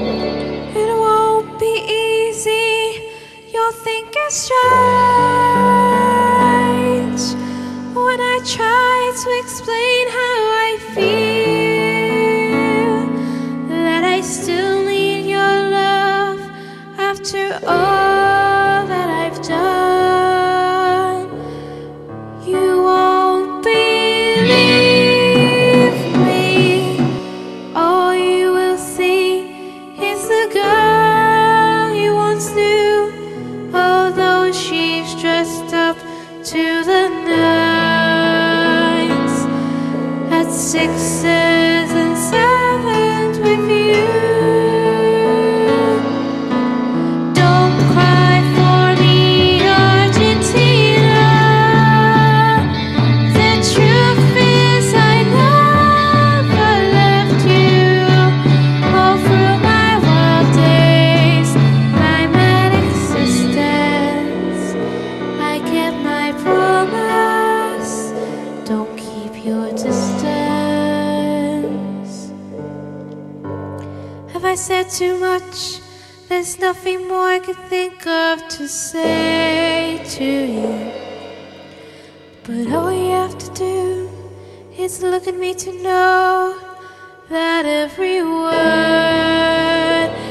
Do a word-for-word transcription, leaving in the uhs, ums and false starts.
It won't be easy, you're thinking strange when I try to explain how I feel, that I still need your love after all that I've done. You won't believe me, all you will see is the girl you once knew, although she's dressed up to the sixes and sevens with you. Don't cry for me, Argentina. The truth is I never left you. All through my wild days, my mad existence, I kept my promise. Don't keep your distance. Have I said too much? There's nothing more I could think of to say to you, but all you have to do is look at me to know that every word